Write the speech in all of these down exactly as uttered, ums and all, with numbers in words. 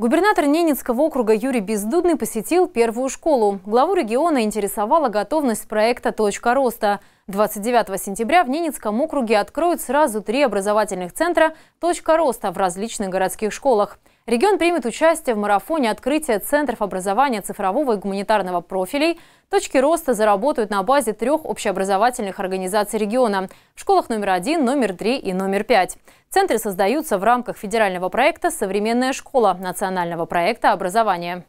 Губернатор Ненецкого округа Юрий Бездудный посетил первую школу. Главу региона интересовала готовность проекта «Точка роста». двадцать девятого сентября в Ненецком округе откроют сразу три образовательных центра «Точка роста» в различных городских школах. Регион примет участие в марафоне открытия центров образования цифрового и гуманитарного профилей. «Точки роста» заработают на базе трех общеобразовательных организаций региона в школах номер один, номер три и номер пять. Центры создаются в рамках федерального проекта «Современная школа» национального проекта образования.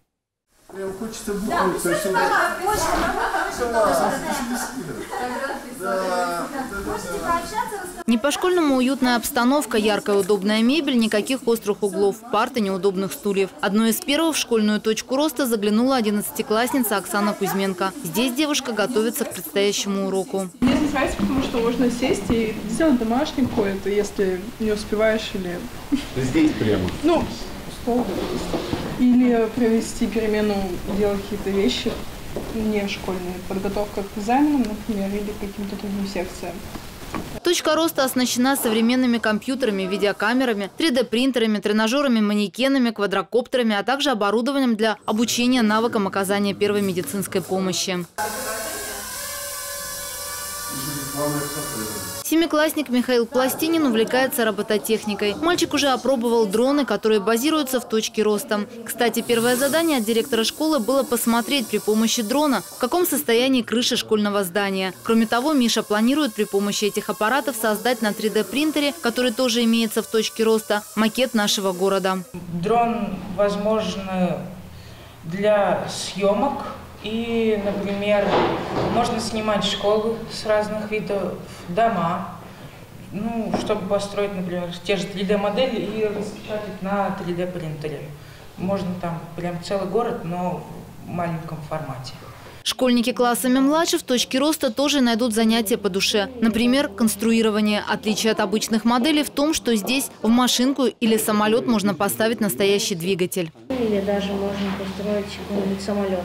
Не по-школьному уютная обстановка, яркая удобная мебель, никаких острых углов, парты, неудобных стульев. Одной из первых в школьную «Точку роста» заглянула одиннадцатиклассница Оксана Кузьменко. Здесь девушка готовится к предстоящему уроку. Мне нравится, потому что можно сесть и сделать домашний кое-то, если не успеваешь или... Здесь прямо? Ну, стол. Или провести перемену, делать какие-то вещи не школьные. Подготовка к экзаменам, например, или каким-то другим секциям. «Точка роста» оснащена современными компьютерами, видеокамерами, три дэ принтерами, тренажерами, манекенами, квадрокоптерами, а также оборудованием для обучения навыкам оказания первой медицинской помощи. Семиклассник Михаил Пластинин увлекается робототехникой. Мальчик уже опробовал дроны, которые базируются в «Точке роста». Кстати, первое задание от директора школы было посмотреть при помощи дрона, в каком состоянии крыша школьного здания. Кроме того, Миша планирует при помощи этих аппаратов создать на три дэ принтере, который тоже имеется в «Точке роста», макет нашего города. Дрон возможен для съемок. И, например, можно снимать школы с разных видов, дома, ну, чтобы построить, например, те же три дэ модели и распечатать на три дэ принтере. Можно там прям целый город, но в маленьком формате. Школьники классами младше в «Точке роста» тоже найдут занятия по душе. Например, конструирование. Отличие от обычных моделей в том, что здесь в машинку или самолет можно поставить настоящий двигатель. Или даже можно построить какой-нибудь самолет.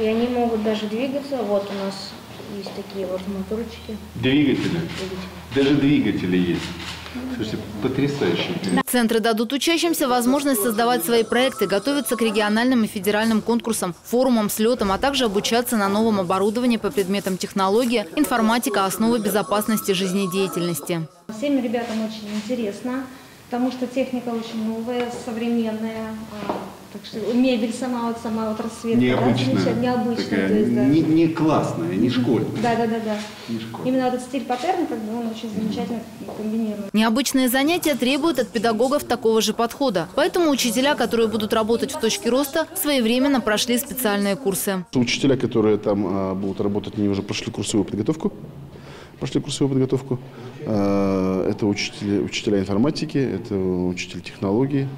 И они могут даже двигаться. Вот у нас есть такие вот моторчики. Двигатели? Двигатели. Даже двигатели есть. Слушайте, потрясающе. Центры дадут учащимся возможность создавать свои проекты, готовиться к региональным и федеральным конкурсам, форумам, слетам, а также обучаться на новом оборудовании по предметам технология, информатика, основы безопасности жизнедеятельности. Всем ребятам очень интересно, потому что техника очень новая, современная. Так что мебель сама вот сама вот расцветка. Необычная. Да, необычная, то есть, да. не, не классная, не школьная. Да, да, да, да. Именно этот стиль паттерна, как бы, он очень замечательно комбинирует. Необычные занятия требуют от педагогов такого же подхода. Поэтому учителя, которые будут работать в «Точке роста», своевременно прошли специальные курсы. Учителя, которые там будут работать, они уже прошли курсовую подготовку. Прошли курсовую подготовку. Это учителя, учителя информатики, это учитель технологии.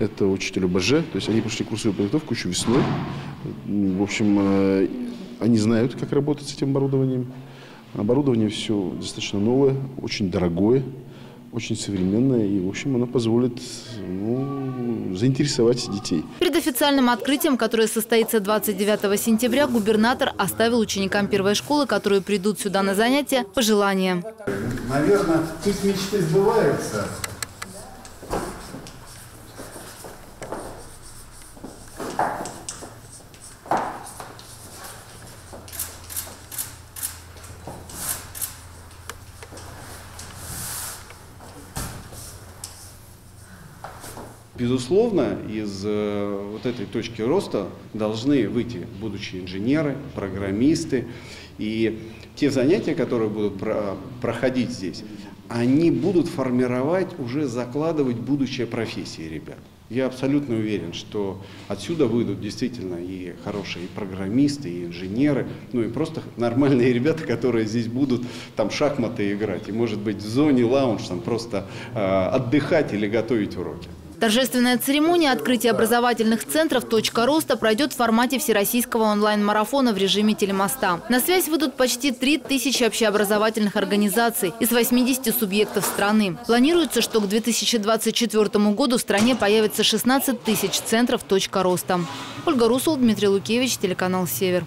Это учитель ОБЖ, то есть они прошли курсовую подготовку еще весной. В общем, они знают, как работать с этим оборудованием. Оборудование все достаточно новое, очень дорогое, очень современное. И, в общем, оно позволит, ну, заинтересовать детей. Перед официальным открытием, которое состоится двадцать девятого сентября, губернатор оставил ученикам первой школы, которые придут сюда на занятия, пожелания. Наверное, пусть мечты сбываются. Безусловно, из вот этой «Точки роста» должны выйти будущие инженеры, программисты. И те занятия, которые будут проходить здесь, они будут формировать, уже закладывать будущее профессии ребят. Я абсолютно уверен, что отсюда выйдут действительно и хорошие и программисты, и инженеры, ну и просто нормальные ребята, которые здесь будут там шахматы играть. И, может быть, в зоне лаунж там просто э, отдыхать или готовить уроки. Торжественная церемония открытия образовательных центров «Точка роста» пройдет в формате всероссийского онлайн-марафона в режиме телемоста. На связь выйдут почти три тысячи общеобразовательных организаций из восьмидесяти субъектов страны. Планируется, что к две тысячи двадцать четвёртому году в стране появится шестнадцать тысяч центров «Точка роста». Ольга Русол, Дмитрий Лукевич, телеканал «Север».